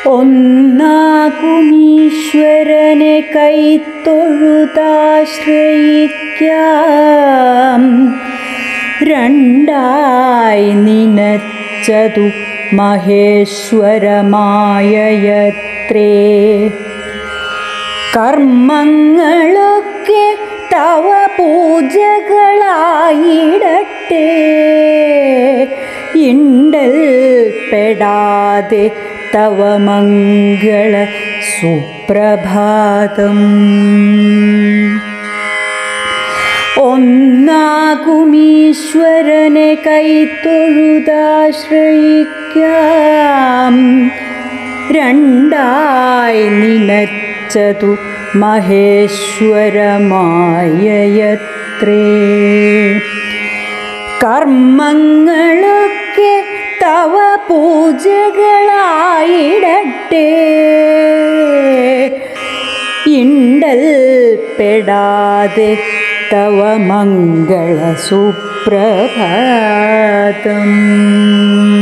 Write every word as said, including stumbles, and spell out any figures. ईश्वरने कई तोदाश्रयिक्याम रंडाय निनच्चतु महेश्वर माययत्रे कर्मंगलोक्के तव पूजकलायिडट्टे इंडल पेडादे तव मंगल सुप्रभातम् ओन्नाकुमीश्वरने कैतोळुदाश्रयिक्याम रंडाय निनच्चतु महेश्वर माययत्रे कर्मंगलोक्के तव पूजकलायिडट्टे इंडल पेडादे तव मंगल सुप्रभातम्।